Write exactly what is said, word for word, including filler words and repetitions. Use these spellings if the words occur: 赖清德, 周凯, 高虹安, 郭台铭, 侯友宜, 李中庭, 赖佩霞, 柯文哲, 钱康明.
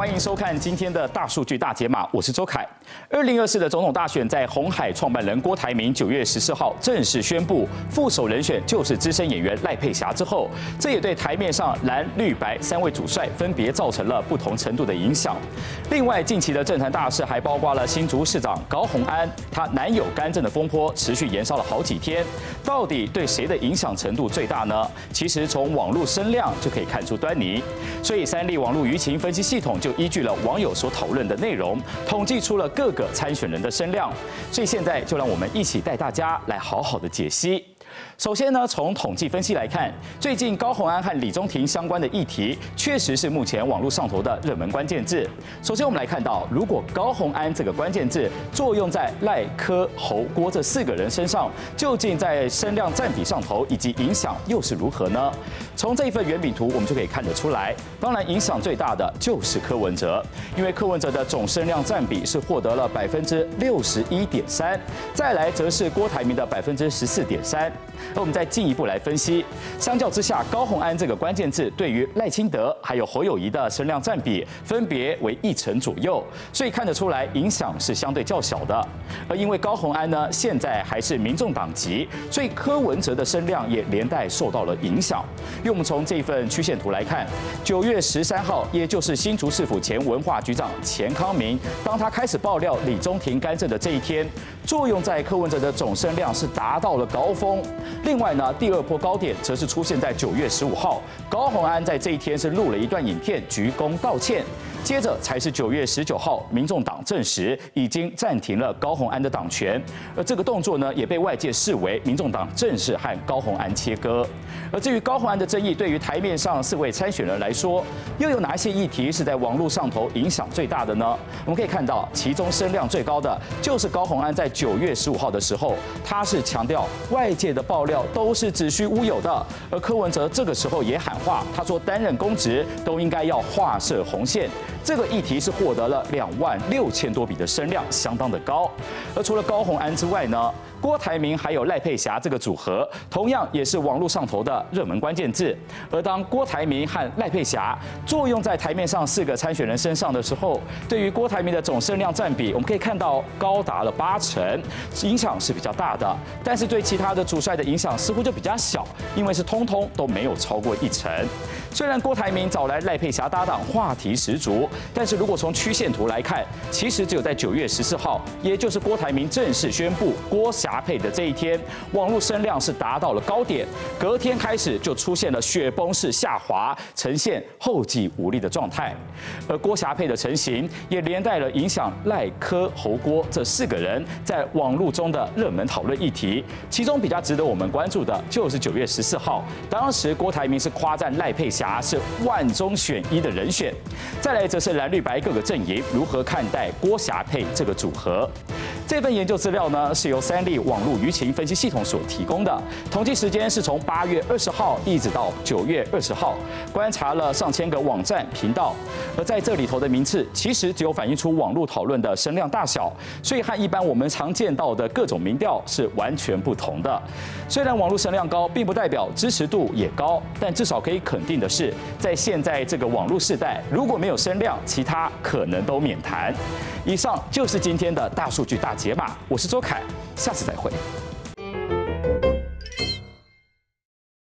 欢迎收看今天的大数据大解码，我是周凯。二零二四的总统大选在鸿海创办人郭台铭九月十四号正式宣布副手人选就是资深演员赖佩霞之后，这也对台面上蓝绿白三位主帅分别造成了不同程度的影响。另外，近期的政坛大事还包括了新竹市长高虹安她男友干政的风波持续延烧了好几天，到底对谁的影响程度最大呢？其实从网络声量就可以看出端倪，所以三立网络舆情分析系统就。 依据了网友所讨论的内容，统计出了各个参选人的声量，所以现在就让我们一起带大家来好好的解析。 首先呢，从统计分析来看，最近高虹安和李中庭相关的议题，确实是目前网络上头的热门关键字。首先，我们来看到，如果高虹安这个关键字作用在赖、柯、侯、郭这四个人身上，究竟在声量占比上头以及影响又是如何呢？从这一份圆饼图，我们就可以看得出来。当然，影响最大的就是柯文哲，因为柯文哲的总声量占比是获得了百分之六十一点三，再来则是郭台铭的百分之十四点三。 那我们再进一步来分析，相较之下，高虹安这个关键字对于赖清德还有侯友宜的声量占比分别为一成左右，所以看得出来影响是相对较小的。而因为高虹安呢现在还是民众党籍，所以柯文哲的声量也连带受到了影响。因为我们从这份曲线图来看， 九月十三号，也就是新竹市府前文化局长钱康明，当他开始爆料李中庭干政的这一天，作用在柯文哲的总声量是达到了高峰。 另外呢，第二波高点则是出现在九月十五号，高虹安在这一天是录了一段影片鞠躬道歉，接着才是九月十九号，民众党证实已经暂停了高虹安的党权，而这个动作呢，也被外界视为民众党正式和高虹安切割。而至于高虹安的争议，对于台面上四位参选人来说，又有哪些议题是在网络上头影响最大的呢？我们可以看到，其中声量最高的就是高虹安在九月十五号的时候，他是强调外界的 爆料都是子虚乌有的，而柯文哲这个时候也喊话，他说担任公职都应该要画设红线。这个议题是获得了两万六千多笔的声量，相当的高。而除了高虹安之外呢，郭台铭还有赖佩霞这个组合，同样也是网络上头的热门关键字。而当郭台铭和赖佩霞作用在台面上四个参选人身上的时候，对于郭台铭的总声量占比，我们可以看到高达了八成，影响是比较大的。但是对其他的主帅 的影响似乎就比较小，因为是通通都没有超过一成。虽然郭台铭找来赖佩霞搭档，话题十足，但是如果从曲线图来看，其实只有在九月十四号，也就是郭台铭正式宣布郭霞配的这一天，网络声量是达到了高点，隔天开始就出现了雪崩式下滑，呈现后继无力的状态。而郭霞配的成型，也连带了影响赖、柯、侯、郭这四个人在网络中的热门讨论议题，其中比较值得 我们关注的就是九月十四号，当时郭台铭是夸赞赖佩霞是万中选一的人选。再来则是蓝绿白各个阵营如何看待郭霞配这个组合。这份研究资料呢是由三立网络舆情分析系统所提供的，统计时间是从八月二十号一直到九月二十号，观察了上千个网站频道。而在这里头的名次，其实只有反映出网络讨论的声量大小，所以和一般我们常见到的各种民调是完全不同的。 虽然网络声量高，并不代表支持度也高，但至少可以肯定的是，在现在这个网络时代，如果没有声量，其他可能都免谈。以上就是今天的大数据大解码，我是周凯，下次再会。